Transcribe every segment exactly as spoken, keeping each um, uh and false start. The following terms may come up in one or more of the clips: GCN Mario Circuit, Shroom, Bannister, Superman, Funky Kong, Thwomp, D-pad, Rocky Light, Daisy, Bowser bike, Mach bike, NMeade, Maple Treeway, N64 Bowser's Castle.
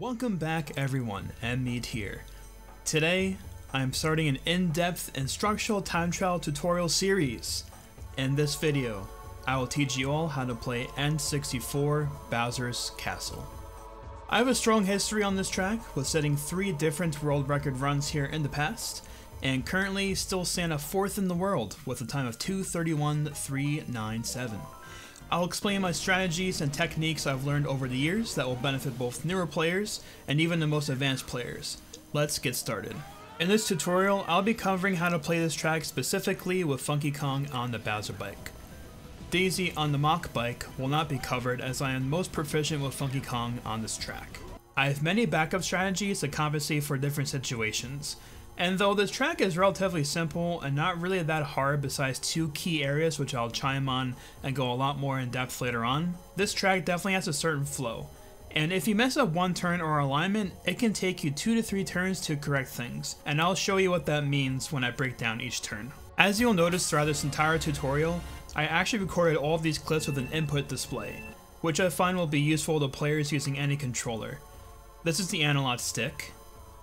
Welcome back everyone, NMeade here. Today, I'm starting an in-depth instructional time trial tutorial series. In this video, I will teach you all how to play N sixty-four Bowser's Castle. I have a strong history on this track, with setting three different world record runs here in the past, and currently still stand at fourth in the world with a time of two thirty-one three ninety-seven. I'll explain my strategies and techniques I've learned over the years that will benefit both newer players and even the most advanced players. Let's get started. In this tutorial, I'll be covering how to play this track specifically with Funky Kong on the Bowser bike. Daisy on the Mach bike will not be covered as I am most proficient with Funky Kong on this track. I have many backup strategies to compensate for different situations. And though this track is relatively simple and not really that hard besides two key areas which I'll chime on and go a lot more in depth later on, this track definitely has a certain flow. And if you mess up one turn or alignment, it can take you two to three turns to correct things, and I'll show you what that means when I break down each turn. As you'll notice throughout this entire tutorial, I actually recorded all of these clips with an input display, which I find will be useful to players using any controller. This is the analog stick.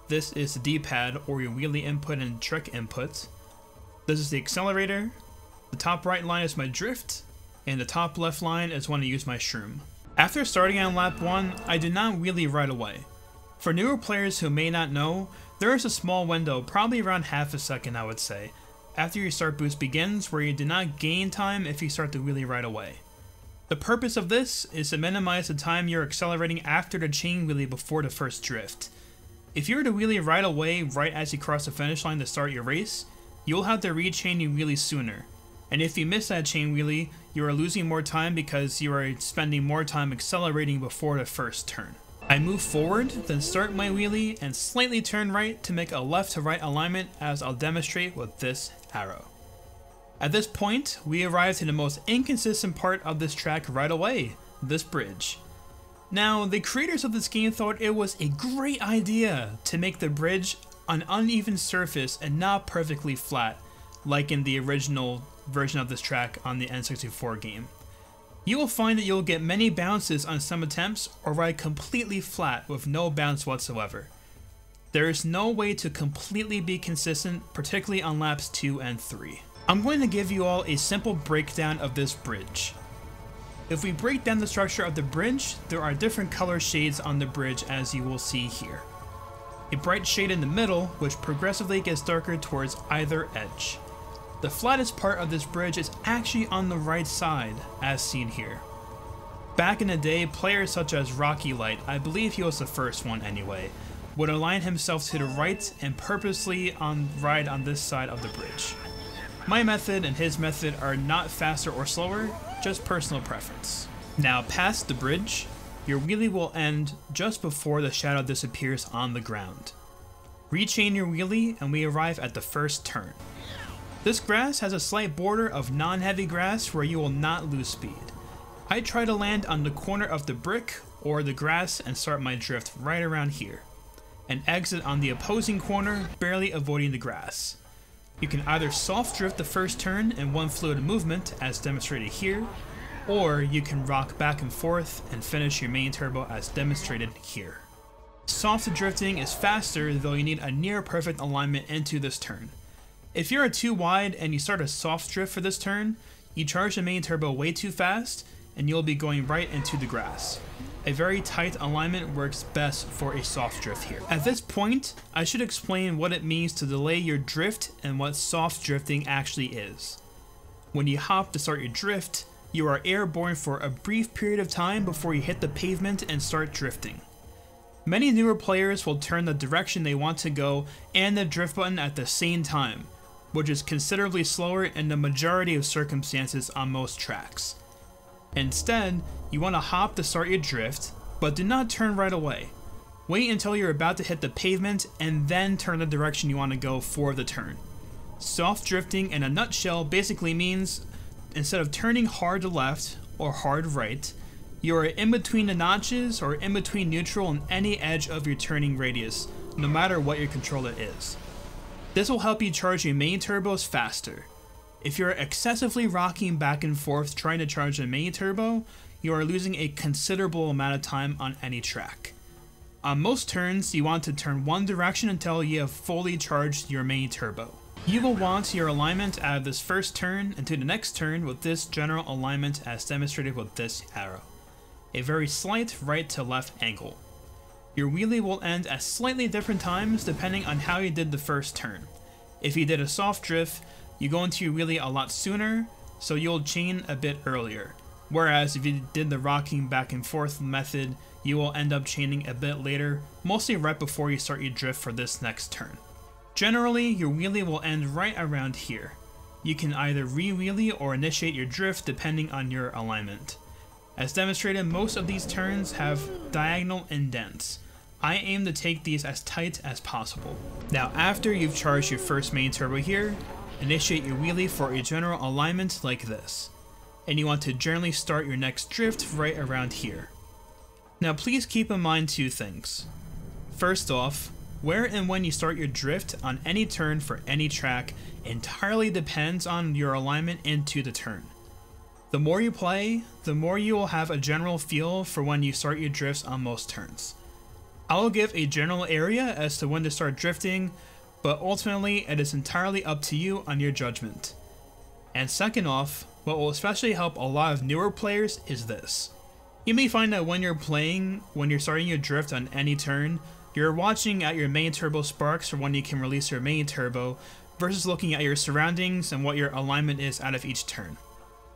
This is the D-pad or your wheelie input and trick input. This is the accelerator. The top right line is my drift, and the top left line is when I use my shroom. After starting on lap one, I did not wheelie right away. For newer players who may not know, there is a small window, probably around half a second I would say, after your start boost begins where you do not gain time if you start the wheelie right away. The purpose of this is to minimize the time you're accelerating after the chain wheelie before the first drift. If you were to wheelie right away, right as you cross the finish line to start your race, you'll have to re-chain your wheelie sooner. And if you miss that chain wheelie, you are losing more time because you are spending more time accelerating before the first turn. I move forward, then start my wheelie and slightly turn right to make a left to right alignment, as I'll demonstrate with this arrow. At this point, we arrive to the most inconsistent part of this track right away, this bridge. Now, the creators of this game thought it was a great idea to make the bridge an uneven surface and not perfectly flat, like in the original version of this track on the N sixty-four game. You will find that you'll get many bounces on some attempts or ride completely flat with no bounce whatsoever. There is no way to completely be consistent, particularly on laps two and three. I'm going to give you all a simple breakdown of this bridge. If we break down the structure of the bridge, there are different color shades on the bridge as you will see here. A bright shade in the middle, which progressively gets darker towards either edge. The flattest part of this bridge is actually on the right side, as seen here. Back in the day, players such as Rocky Light, I believe he was the first one anyway, would align himself to the right and purposely on ride on this side of the bridge. My method and his method are not faster or slower, just personal preference. Now past the bridge, your wheelie will end just before the shadow disappears on the ground. Rechain your wheelie and we arrive at the first turn. This grass has a slight border of non-heavy grass where you will not lose speed. I try to land on the corner of the brick or the grass and start my drift right around here, and exit on the opposing corner, barely avoiding the grass. You can either soft drift the first turn in one fluid movement, as demonstrated here, or you can rock back and forth and finish your main turbo, as demonstrated here. Soft drifting is faster, though you need a near perfect alignment into this turn. If you're too wide and you start a soft drift for this turn, you charge the main turbo way too fast and you'll be going right into the grass. A very tight alignment works best for a soft drift here. At this point, I should explain what it means to delay your drift and what soft drifting actually is. When you hop to start your drift, you are airborne for a brief period of time before you hit the pavement and start drifting. Many newer players will turn the direction they want to go and the drift button at the same time, which is considerably slower in the majority of circumstances on most tracks. Instead, you want to hop to start your drift, but do not turn right away. Wait until you're about to hit the pavement and then turn the direction you want to go for the turn. Soft drifting in a nutshell basically means instead of turning hard left or hard right, you are in between the notches or in between neutral and any edge of your turning radius, no matter what your controller is. This will help you charge your main turbos faster. If you're excessively rocking back and forth trying to charge a main turbo, you are losing a considerable amount of time on any track. On most turns, you want to turn one direction until you have fully charged your main turbo. You will want your alignment out of this first turn into the next turn with this general alignment as demonstrated with this arrow. A very slight right to left angle. Your wheelie will end at slightly different times depending on how you did the first turn. If you did a soft drift, you go into your wheelie a lot sooner, so you'll chain a bit earlier. Whereas if you did the rocking back and forth method, you will end up chaining a bit later, mostly right before you start your drift for this next turn. Generally, your wheelie will end right around here. You can either re-wheelie or initiate your drift depending on your alignment. As demonstrated, most of these turns have diagonal indents. I aim to take these as tight as possible. Now after you've charged your first main turbo here, initiate your wheelie for a general alignment like this. And you want to generally start your next drift right around here. Now please keep in mind two things. First off, where and when you start your drift on any turn for any track entirely depends on your alignment into the turn. The more you play, the more you will have a general feel for when you start your drifts on most turns. I will give a general area as to when to start drifting, but ultimately it is entirely up to you on your judgment. And second off, what will especially help a lot of newer players is this. You may find that when you're playing, when you're starting your drift on any turn, you're watching at your main turbo sparks for when you can release your main turbo, versus looking at your surroundings and what your alignment is out of each turn.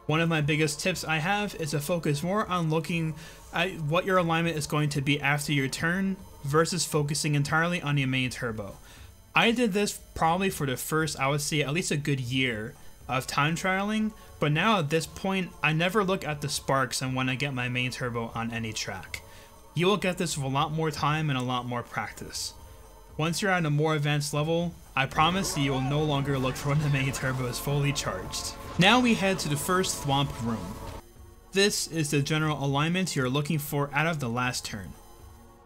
One of my biggest tips I have is to focus more on looking at what your alignment is going to be after your turn versus focusing entirely on your main turbo. I did this probably for the first, I would say, at least a good year of time trialing, but now at this point, I never look at the sparks and when I get my main turbo on any track. You will get this with a lot more time and a lot more practice. Once you're at a more advanced level, I promise you will no longer look for when the main turbo is fully charged. Now we head to the first Thwomp room. This is the general alignment you're looking for out of the last turn.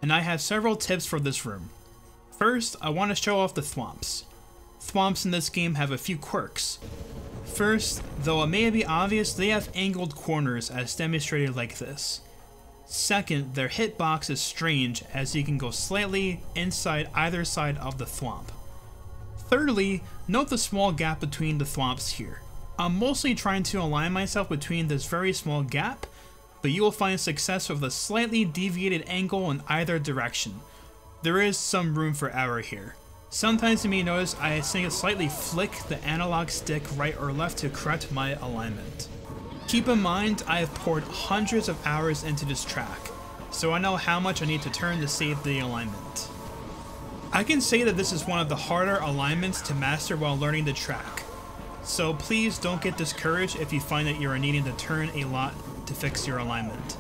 And I have several tips for this room. First, I want to show off the Thwomps. Thwomps in this game have a few quirks. First, though it may be obvious, they have angled corners as demonstrated like this. Second, their hitbox is strange as you can go slightly inside either side of the Thwomp. Thirdly, note the small gap between the Thwomps here. I'm mostly trying to align myself between this very small gap, but you will find success with a slightly deviated angle in either direction. There is some room for error here. Sometimes you may notice I slightly flick the analog stick right or left to correct my alignment. Keep in mind I have poured hundreds of hours into this track, so I know how much I need to turn to save the alignment. I can say that this is one of the harder alignments to master while learning the track. So please don't get discouraged if you find that you are needing to turn a lot to fix your alignment.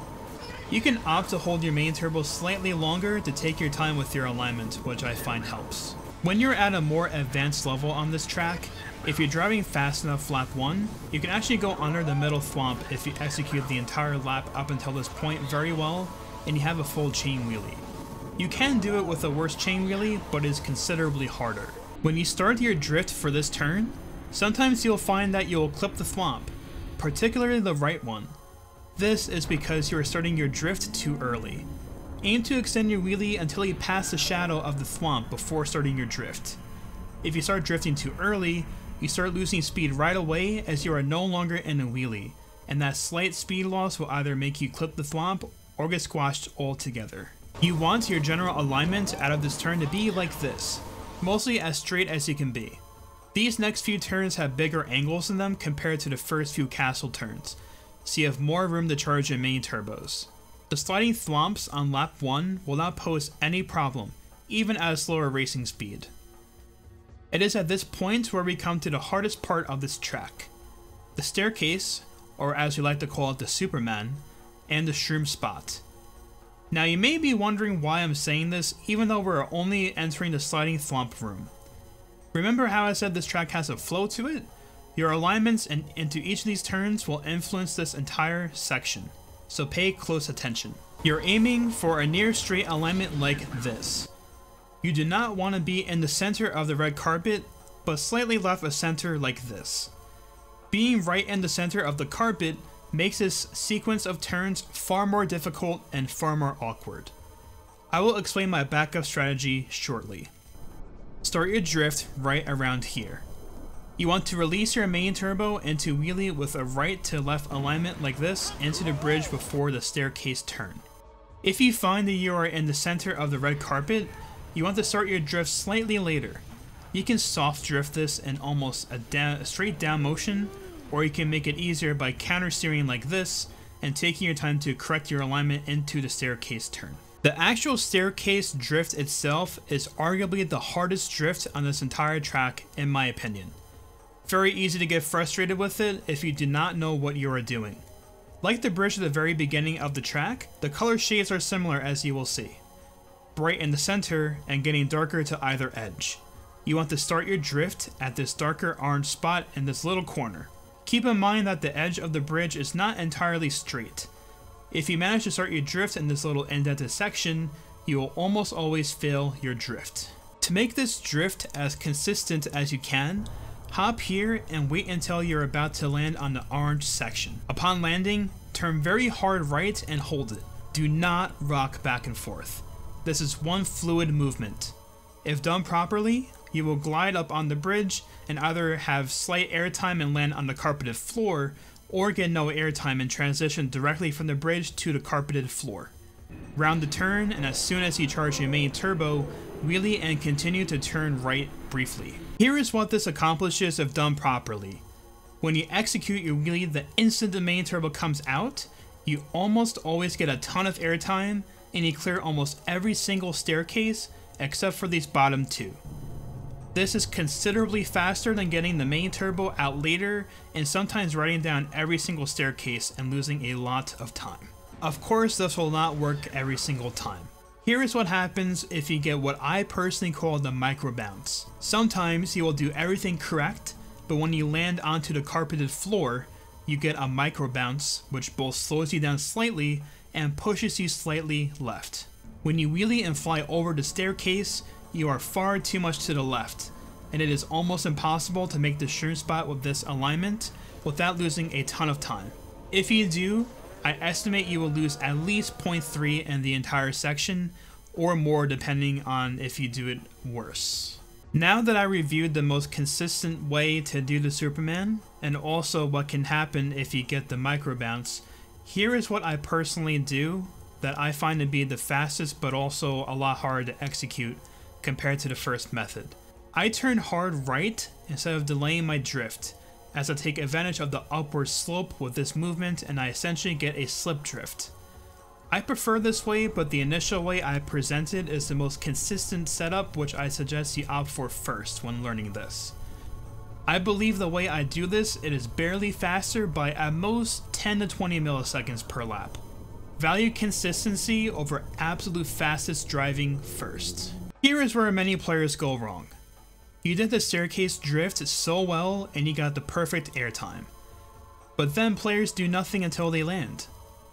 You can opt to hold your main turbo slightly longer to take your time with your alignment, which I find helps. When you're at a more advanced level on this track, if you're driving fast enough lap one, you can actually go under the middle Thwomp if you execute the entire lap up until this point very well and you have a full chain wheelie. You can do it with a worse chain wheelie, but it's considerably harder. When you start your drift for this turn, sometimes you'll find that you'll clip the Thwomp, particularly the right one. This is because you are starting your drift too early. Aim to extend your wheelie until you pass the shadow of the Thwomp before starting your drift. If you start drifting too early, you start losing speed right away as you are no longer in a wheelie, and that slight speed loss will either make you clip the Thwomp or get squashed altogether. You want your general alignment out of this turn to be like this, mostly as straight as you can be. These next few turns have bigger angles in them compared to the first few castle turns, so you have more room to charge your main turbos. The sliding Thwomps on lap one will not pose any problem, even at a slower racing speed. It is at this point where we come to the hardest part of this track. The staircase, or as we like to call it the Superman, and the Shroom Spot. Now you may be wondering why I'm saying this even though we're only entering the sliding Thwomp room. Remember how I said this track has a flow to it? Your alignments in, into each of these turns will influence this entire section, so pay close attention. You're aiming for a near straight alignment like this. You do not want to be in the center of the red carpet, but slightly left of center like this. Being right in the center of the carpet makes this sequence of turns far more difficult and far more awkward. I will explain my backup strategy shortly. Start your drift right around here. You want to release your main turbo and to wheelie with a right to left alignment like this into the bridge before the staircase turn. If you find that you are in the center of the red carpet, you want to start your drift slightly later. You can soft drift this in almost a, down, a straight down motion, or you can make it easier by counter steering like this and taking your time to correct your alignment into the staircase turn. The actual staircase drift itself is arguably the hardest drift on this entire track in my opinion. Very easy to get frustrated with it if you do not know what you are doing. Like the bridge at the very beginning of the track, the color shades are similar as you will see. Bright in the center and getting darker to either edge. You want to start your drift at this darker orange spot in this little corner. Keep in mind that the edge of the bridge is not entirely straight. If you manage to start your drift in this little indented section, you will almost always fail your drift. To make this drift as consistent as you can, hop here and wait until you're about to land on the orange section. Upon landing, turn very hard right and hold it. Do not rock back and forth. This is one fluid movement. If done properly, you will glide up on the bridge and either have slight airtime and land on the carpeted floor, or get no airtime and transition directly from the bridge to the carpeted floor. Round the turn, and as soon as you charge your main turbo, wheelie and continue to turn right briefly. Here is what this accomplishes if done properly. When you execute your wheelie the instant the main turbo comes out, you almost always get a ton of airtime, and you clear almost every single staircase except for these bottom two. This is considerably faster than getting the main turbo out later and sometimes riding down every single staircase and losing a lot of time. Of course, this will not work every single time. Here is what happens if you get what I personally call the micro bounce. Sometimes you will do everything correct, but when you land onto the carpeted floor, you get a micro bounce, which both slows you down slightly and pushes you slightly left. When you wheelie and fly over the staircase, you are far too much to the left, and it is almost impossible to make the shroom spot with this alignment without losing a ton of time. If you do, I estimate you will lose at least zero point three in the entire section, or more depending on if you do it worse. Now that I reviewed the most consistent way to do the Superman, and also what can happen if you get the micro bounce, here is what I personally do that I find to be the fastest but also a lot harder to execute compared to the first method. I turn hard right instead of delaying my drift, as I take advantage of the upward slope with this movement and I essentially get a slip drift. I prefer this way, but the initial way I presented is the most consistent setup, which I suggest you opt for first when learning this. I believe the way I do this, it is barely faster by at most ten to twenty milliseconds per lap. Value consistency over absolute fastest driving first. Here is where many players go wrong. You did the staircase drift so well and you got the perfect airtime. But then players do nothing until they land.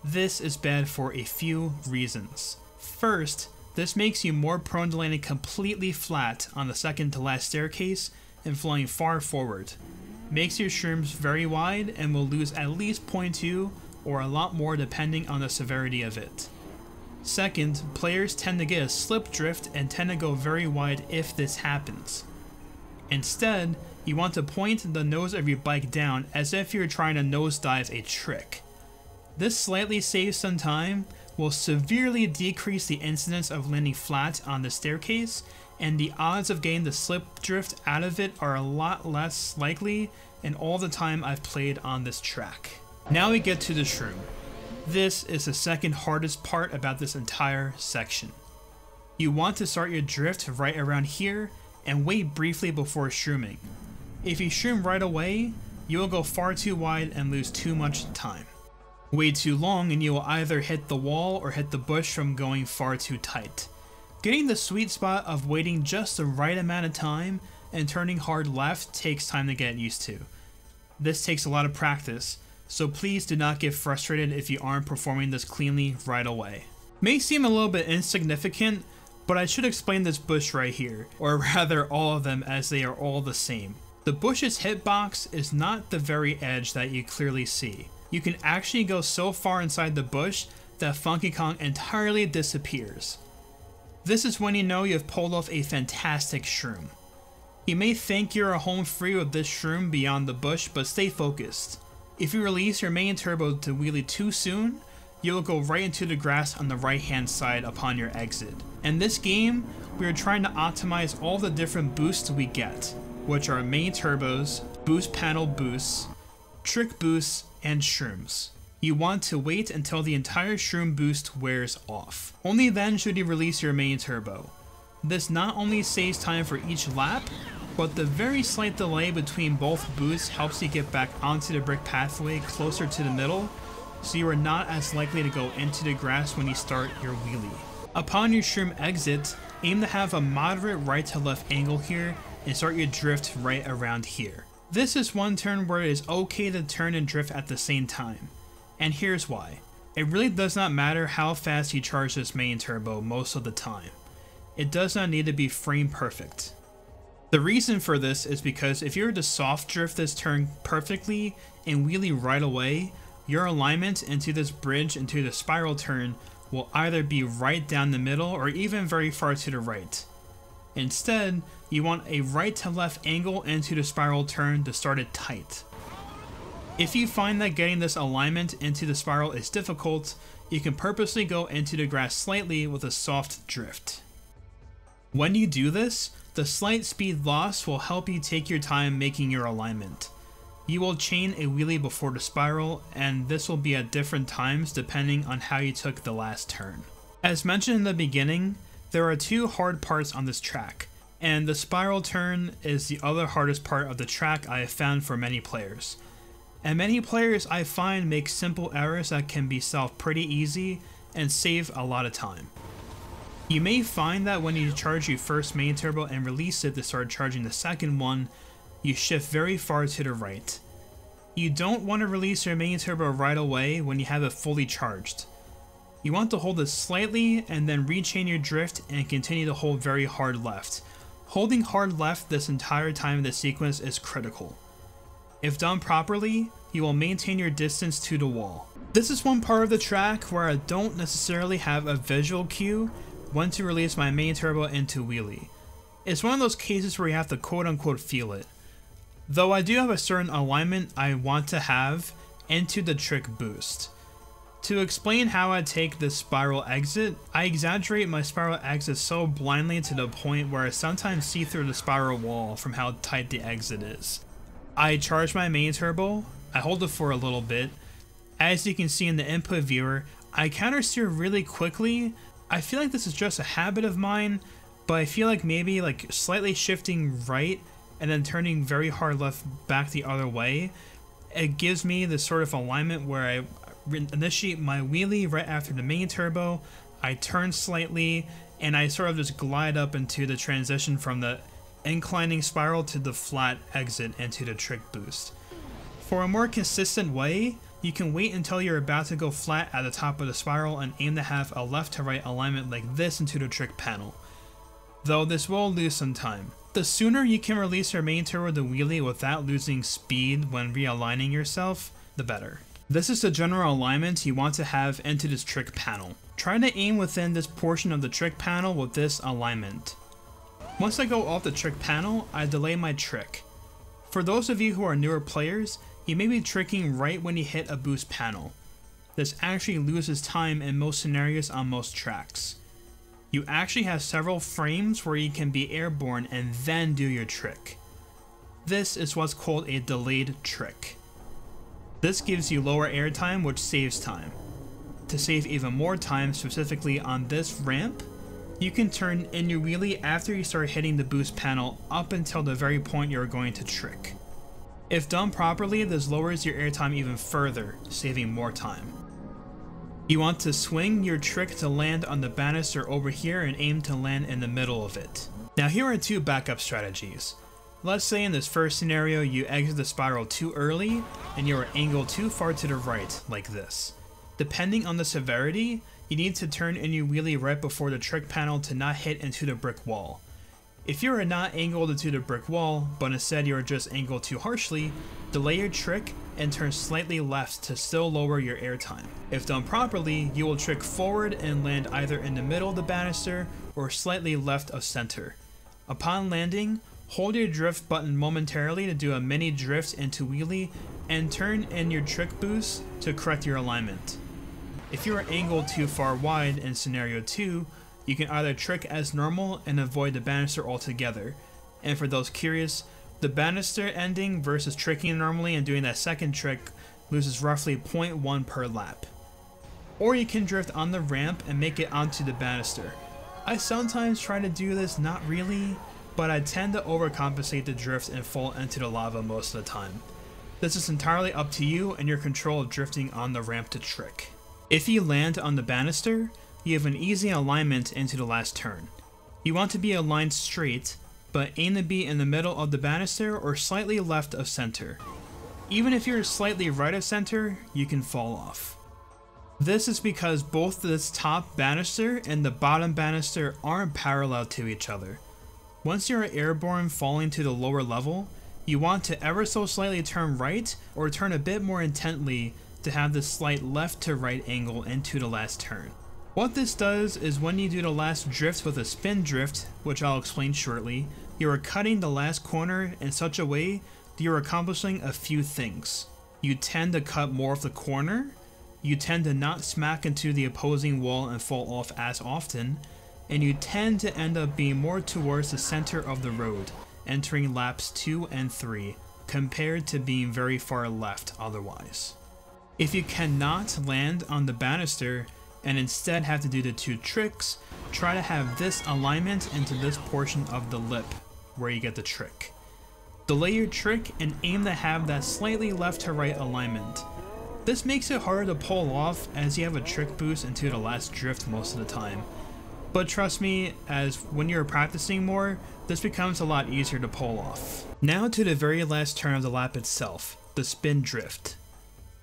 This is bad for a few reasons. First, this makes you more prone to landing completely flat on the second to last staircase and flying far forward. Makes your shrooms very wide and will lose at least zero point two or a lot more depending on the severity of it. Second, players tend to get a slip drift and tend to go very wide if this happens. Instead, you want to point the nose of your bike down as if you're trying to nosedive a trick. This slightly saves some time, will severely decrease the incidence of landing flat on the staircase, and the odds of getting the slip drift out of it are a lot less likely in all the time I've played on this track. Now we get to the shroom. This is the second hardest part about this entire section. You want to start your drift right around here and wait briefly before shrooming. If you shroom right away, you will go far too wide and lose too much time. Wait too long and you will either hit the wall or hit the bush from going far too tight. Getting the sweet spot of waiting just the right amount of time and turning hard left takes time to get used to. This takes a lot of practice, so please do not get frustrated if you aren't performing this cleanly right away. May seem a little bit insignificant, but I should explain this bush right here, or rather all of them as they are all the same. The bush's hitbox is not the very edge that you clearly see. You can actually go so far inside the bush that Funky Kong entirely disappears. This is when you know you have pulled off a fantastic shroom. You may think you're home free with this shroom beyond the bush, but stay focused. If you release your main turbo to wheelie too soon, you'll go right into the grass on the right hand side upon your exit. In this game, we are trying to optimize all the different boosts we get, which are main turbos, boost panel boosts, trick boosts, and shrooms. You want to wait until the entire shroom boost wears off. Only then should you release your main turbo. This not only saves time for each lap, but the very slight delay between both boosts helps you get back onto the brick pathway closer to the middle, so you are not as likely to go into the grass when you start your wheelie. Upon your shroom exit, aim to have a moderate right to left angle here and start your drift right around here. This is one turn where it is okay to turn and drift at the same time. And here's why. It really does not matter how fast you charge this main turbo most of the time. It does not need to be frame perfect. The reason for this is because if you were to soft drift this turn perfectly and wheelie right away, your alignment into this bridge into the spiral turn will either be right down the middle or even very far to the right. Instead, you want a right to left angle into the spiral turn to start it tight. If you find that getting this alignment into the spiral is difficult, you can purposely go into the grass slightly with a soft drift. When you do this, the slight speed loss will help you take your time making your alignment. You will chain a wheelie before the spiral, and this will be at different times depending on how you took the last turn. As mentioned in the beginning, there are two hard parts on this track, and the spiral turn is the other hardest part of the track I have found for many players. And many players I find make simple errors that can be solved pretty easy and save a lot of time. You may find that when you charge your first main turbo and release it to start charging the second one, you shift very far to the right. You don't want to release your main turbo right away when you have it fully charged. You want to hold it slightly and then rechain your drift and continue to hold very hard left. Holding hard left this entire time of the sequence is critical. If done properly, you will maintain your distance to the wall. This is one part of the track where I don't necessarily have a visual cue when to release my main turbo into wheelie. It's one of those cases where you have to quote unquote feel it. Though I do have a certain alignment I want to have into the trick boost. To explain how I take this spiral exit, I exaggerate my spiral exit so blindly to the point where I sometimes see through the spiral wall from how tight the exit is. I charge my main turbo, I hold it for a little bit. As you can see in the input viewer, I countersteer really quickly. I feel like this is just a habit of mine, but I feel like maybe like slightly shifting right and then turning very hard left back the other way. It gives me this sort of alignment where I initiate my wheelie right after the main turbo, I turn slightly, and I sort of just glide up into the transition from the inclining spiral to the flat exit into the trick boost. For a more consistent way, you can wait until you're about to go flat at the top of the spiral and aim to have a left to right alignment like this into the trick panel. Though this will lose some time. The sooner you can release your main turbo to wheelie without losing speed when realigning yourself, the better. This is the general alignment you want to have into this trick panel. Try to aim within this portion of the trick panel with this alignment. Once I go off the trick panel, I delay my trick. For those of you who are newer players, you may be tricking right when you hit a boost panel. This actually loses time in most scenarios on most tracks. You actually have several frames where you can be airborne and then do your trick. This is what's called a delayed trick. This gives you lower air time, which saves time. To save even more time, specifically on this ramp, you can turn in your wheelie after you start hitting the boost panel up until the very point you're going to trick. If done properly, this lowers your airtime even further, saving more time. You want to swing your trick to land on the banister over here and aim to land in the middle of it. Now here are two backup strategies. Let's say in this first scenario you exit the spiral too early and you are angled too far to the right like this. Depending on the severity, you need to turn in your wheelie right before the trick panel to not hit into the brick wall. If you are not angled into the brick wall, but instead you are just angled too harshly, delay your trick and turn slightly left to still lower your airtime. If done properly, you will trick forward and land either in the middle of the banister or slightly left of center. Upon landing, hold your drift button momentarily to do a mini drift into wheelie and turn in your trick boost to correct your alignment. If you are angled too far wide in scenario two, you can either trick as normal and avoid the banister altogether. And for those curious, the banister ending versus tricking normally and doing that second trick loses roughly zero point one per lap. Or you can drift on the ramp and make it onto the banister. I sometimes try to do this, not really, but I tend to overcompensate the drift and fall into the lava most of the time. This is entirely up to you and your control of drifting on the ramp to trick. If you land on the banister, you have an easy alignment into the last turn. You want to be aligned straight, but aim to be in the middle of the banister or slightly left of center. Even if you're slightly right of center, you can fall off. This is because both this top banister and the bottom banister aren't parallel to each other. Once you are airborne falling to the lower level, you want to ever so slightly turn right or turn a bit more intently to have this slight left to right angle into the last turn. What this does is when you do the last drift with a spin drift, which I'll explain shortly, you are cutting the last corner in such a way that you are accomplishing a few things. You tend to cut more of the corner, you tend to not smack into the opposing wall and fall off as often, and you tend to end up being more towards the center of the road, entering laps two and three, compared to being very far left otherwise. If you cannot land on the banister, and instead have to do the two tricks, try to have this alignment into this portion of the lip where you get the trick. Delay your trick and aim to have that slightly left to right alignment. This makes it harder to pull off as you have a trick boost into the last drift most of the time. But trust me, as when you're practicing more, this becomes a lot easier to pull off. Now to the very last turn of the lap itself, the spin drift.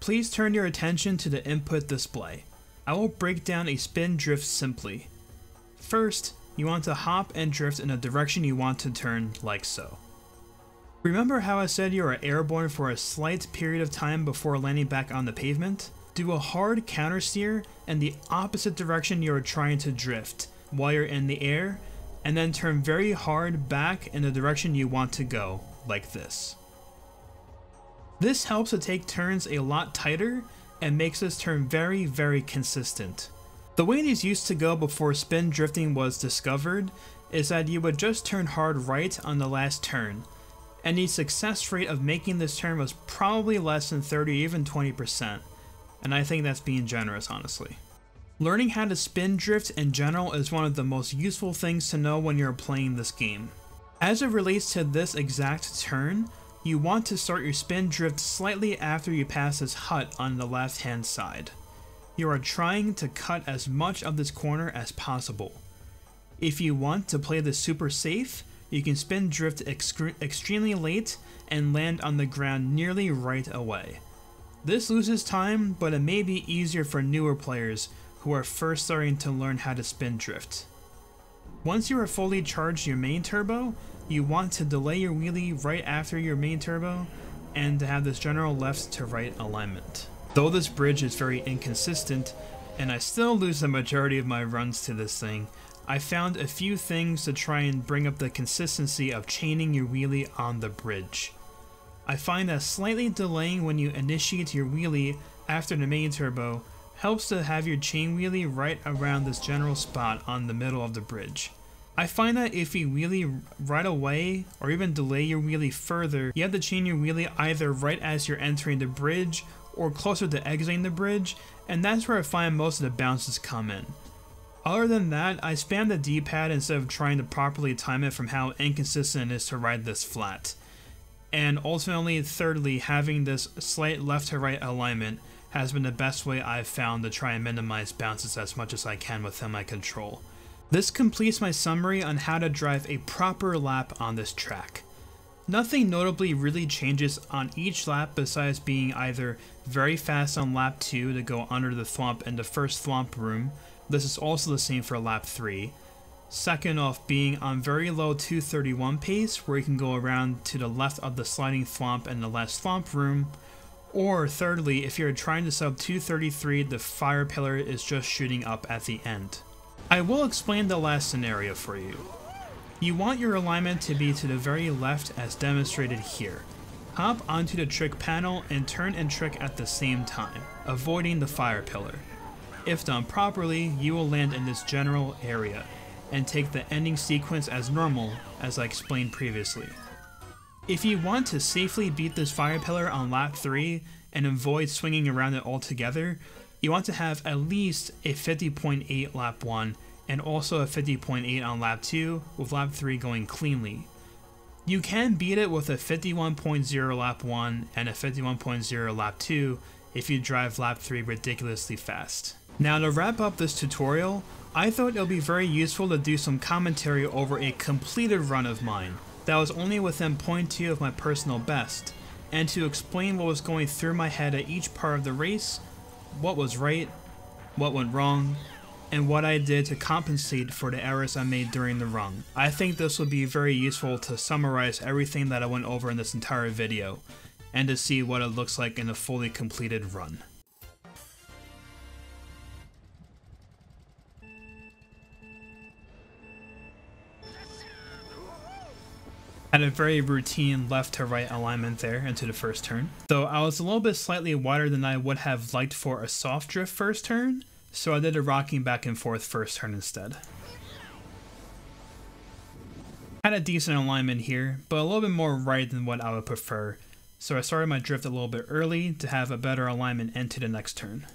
Please turn your attention to the input display. I will break down a spin drift simply. First, you want to hop and drift in a direction you want to turn, like so. Remember how I said you are airborne for a slight period of time before landing back on the pavement? Do a hard counter steer in the opposite direction you are trying to drift while you're in the air, and then turn very hard back in the direction you want to go, like this. This helps to take turns a lot tighter and makes this turn very, very consistent. The way these used to go before spin drifting was discovered is that you would just turn hard right on the last turn, and the success rate of making this turn was probably less than thirty, even twenty percent, and I think that's being generous, honestly. Learning how to spin drift in general is one of the most useful things to know when you're playing this game. As it relates to this exact turn, you want to start your spin drift slightly after you pass this hut on the left hand side. You are trying to cut as much of this corner as possible. If you want to play this super safe, you can spin drift extremely late and land on the ground nearly right away. This loses time, but it may be easier for newer players who are first starting to learn how to spin drift. Once you are fully charged your main turbo, you want to delay your wheelie right after your main turbo and to have this general left to right alignment. Though this bridge is very inconsistent and I still lose the majority of my runs to this thing, I found a few things to try and bring up the consistency of chaining your wheelie on the bridge. I find that slightly delaying when you initiate your wheelie after the main turbo helps to have your chain wheelie right around this general spot on the middle of the bridge. I find that if you wheelie right away, or even delay your wheelie further, you have to chain your wheelie either right as you're entering the bridge, or closer to exiting the bridge, and that's where I find most of the bounces come in. Other than that, I spam the D-pad instead of trying to properly time it from how inconsistent it is to ride this flat. And ultimately, thirdly, having this slight left to right alignment has been the best way I've found to try and minimize bounces as much as I can within my control. This completes my summary on how to drive a proper lap on this track. Nothing notably really changes on each lap besides being either very fast on lap two to go under the Thwomp in the first Thwomp room, this is also the same for lap three, second off being on very low two thirty-one pace where you can go around to the left of the sliding Thwomp in the last Thwomp room, or thirdly if you're trying to sub two thirty-three the fire pillar is just shooting up at the end. I will explain the last scenario for you. You want your alignment to be to the very left as demonstrated here. Hop onto the trick panel and turn and trick at the same time, avoiding the fire pillar. If done properly, you will land in this general area, and take the ending sequence as normal, as I explained previously. If you want to safely beat this fire pillar on lap three and avoid swinging around it altogether, you want to have at least a fifty point eight lap one and also a fifty point eight on lap two, with lap three going cleanly. You can beat it with a fifty-one point zero lap one and a fifty-one point zero lap two if you drive lap three ridiculously fast. Now to wrap up this tutorial, I thought it would be very useful to do some commentary over a completed run of mine that was only within point two of my personal best, and to explain what was going through my head at each part of the race, what was right, what went wrong, and what I did to compensate for the errors I made during the run. I think this would be very useful to summarize everything that I went over in this entire video, and to see what it looks like in a fully completed run. Had a very routine left to right alignment there into the first turn. Though I was a little bit slightly wider than I would have liked for a soft drift first turn, so I did a rocking back and forth first turn instead. Had a decent alignment here, but a little bit more right than what I would prefer, so I started my drift a little bit early to have a better alignment into the next turn.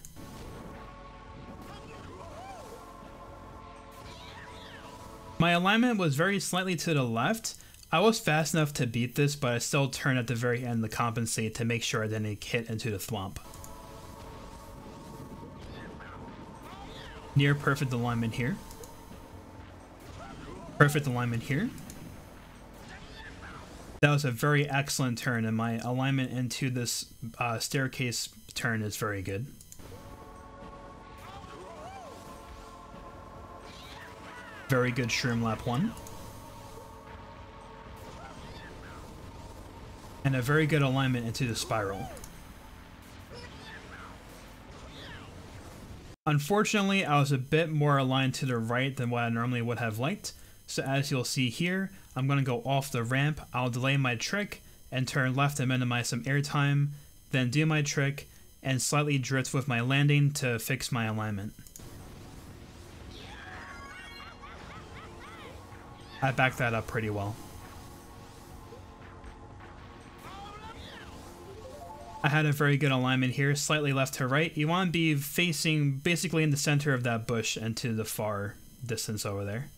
My alignment was very slightly to the left. I was fast enough to beat this, but I still turned at the very end to compensate to make sure I didn't hit into the Thwomp. Near perfect alignment here. Perfect alignment here. That was a very excellent turn, and my alignment into this uh, staircase turn is very good. Very good shroom lap one. And a very good alignment into the spiral. Unfortunately, I was a bit more aligned to the right than what I normally would have liked, so as you'll see here, I'm going to go off the ramp, I'll delay my trick, and turn left to minimize some airtime, then do my trick, and slightly drift with my landing to fix my alignment. I backed that up pretty well. I had a very good alignment here, slightly left to right. You want to be facing basically in the center of that bush and to the far distance over there.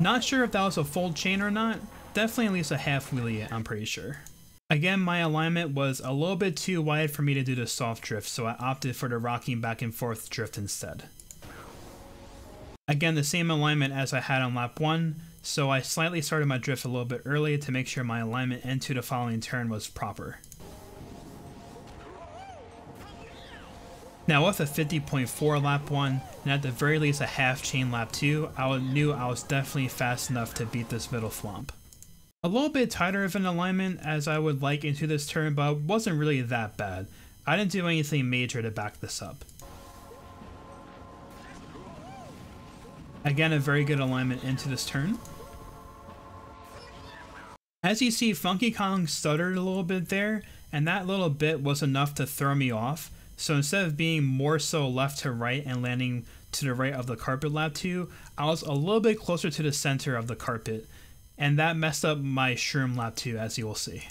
Not sure if that was a full chain or not. Definitely at least a half wheelie, I'm pretty sure. Again, my alignment was a little bit too wide for me to do the soft drift, so I opted for the rocking back and forth drift instead. Again, the same alignment as I had on lap one. So I slightly started my drift a little bit early to make sure my alignment into the following turn was proper. Now with a fifty point four lap one, and at the very least a half chain lap two, I knew I was definitely fast enough to beat this middle Thwomp. A little bit tighter of an alignment as I would like into this turn, but it wasn't really that bad. I didn't do anything major to back this up. Again, a very good alignment into this turn. As you see, Funky Kong stuttered a little bit there, and that little bit was enough to throw me off. So instead of being more so left to right and landing to the right of the carpet lap two, I was a little bit closer to the center of the carpet, and that messed up my shroom lap two, as you will see.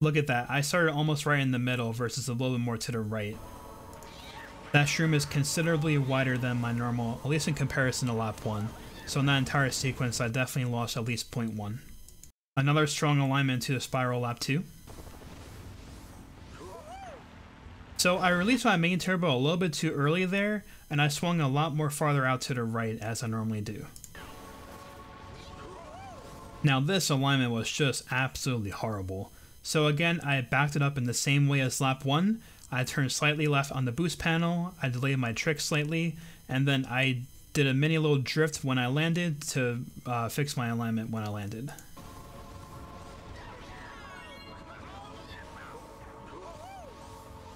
Look at that, I started almost right in the middle versus a little bit more to the right. That shroom is considerably wider than my normal, at least in comparison to lap one, so in that entire sequence I definitely lost at least point one. Another strong alignment to the spiral lap two. So I released my main turbo a little bit too early there, and I swung a lot more farther out to the right as I normally do. Now this alignment was just absolutely horrible. So again, I backed it up in the same way as lap one, I turned slightly left on the boost panel, I delayed my trick slightly, and then I did a mini little drift when I landed to uh, fix my alignment when I landed.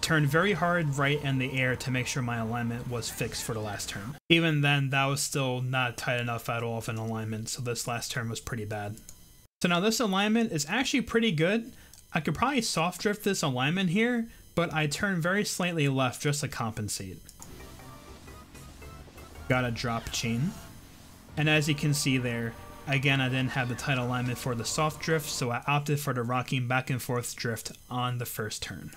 turned very hard right in the air to make sure my alignment was fixed for the last turn. Even then, that was still not tight enough at all of an alignment, so this last turn was pretty bad. So now this alignment is actually pretty good. I could probably soft drift this alignment here, but I turn very slightly left just to compensate. Got a drop chain. And as you can see there, again, I didn't have the tight alignment for the soft drift, so I opted for the rocking back and forth drift on the first turn.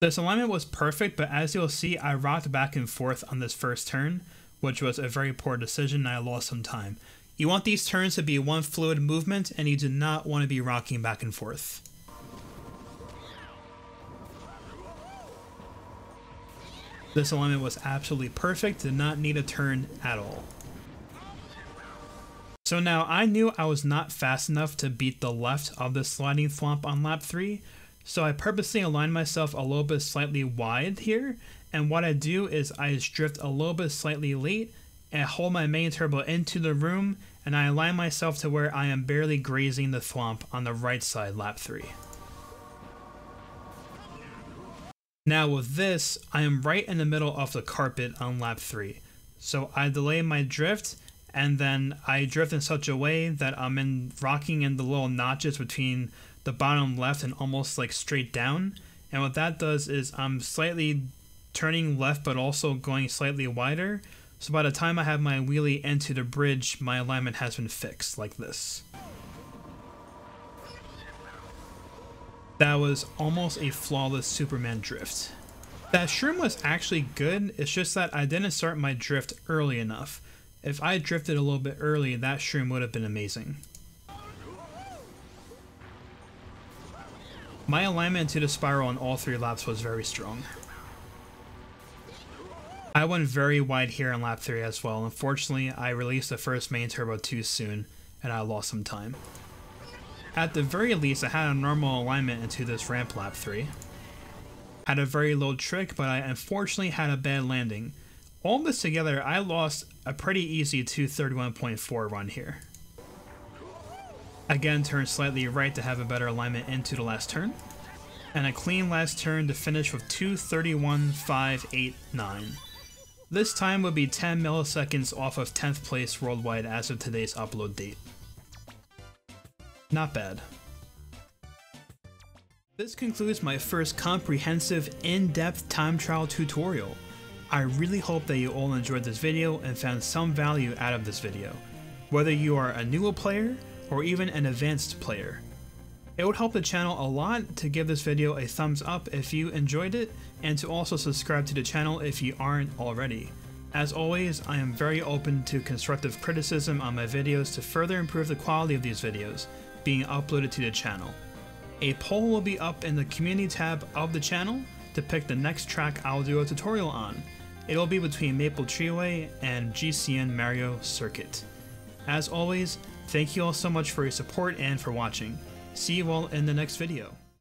This alignment was perfect, but as you'll see, I rocked back and forth on this first turn, which was a very poor decision and I lost some time. You want these turns to be one fluid movement, and you do not want to be rocking back and forth. This alignment was absolutely perfect, did not need a turn at all. So now I knew I was not fast enough to beat the left of the sliding Thwomp on lap three, so I purposely aligned myself a little bit slightly wide here, and what I do is I just drift a little bit slightly late, and hold my main turbo into the room, and I align myself to where I am barely grazing the Thwomp on the right side lap three. Now with this, I am right in the middle of the carpet on lap three, so I delay my drift, and then I drift in such a way that I'm in rocking in the little notches between the bottom left and almost like straight down. And what that does is I'm slightly turning left but also going slightly wider. So by the time I have my wheelie into the bridge, my alignment has been fixed like this. That was almost a flawless Superman drift. That shroom was actually good, it's just that I didn't start my drift early enough. If I had drifted a little bit early, that shroom would have been amazing. My alignment to the spiral on all three laps was very strong. I went very wide here on lap three as well. Unfortunately, I released the first main turbo too soon, and I lost some time. At the very least, I had a normal alignment into this ramp lap three. Had a very low trick, but I unfortunately had a bad landing. All this together, I lost a pretty easy two thirty-one point four run here. Again, turn slightly right to have a better alignment into the last turn. And a clean last turn to finish with two thirty-one point five eight nine. This time would be ten milliseconds off of tenth place worldwide as of today's upload date. Not bad. This concludes my first comprehensive, in-depth time trial tutorial. I really hope that you all enjoyed this video and found some value out of this video, whether you are a newer player or even an advanced player. It would help the channel a lot to give this video a thumbs up if you enjoyed it, and to also subscribe to the channel if you aren't already. As always, I am very open to constructive criticism on my videos to further improve the quality of these videos being uploaded to the channel. A poll will be up in the community tab of the channel to pick the next track I'll do a tutorial on. It'll be between Maple Treeway and G C N Mario Circuit. As always, thank you all so much for your support and for watching. See you all in the next video.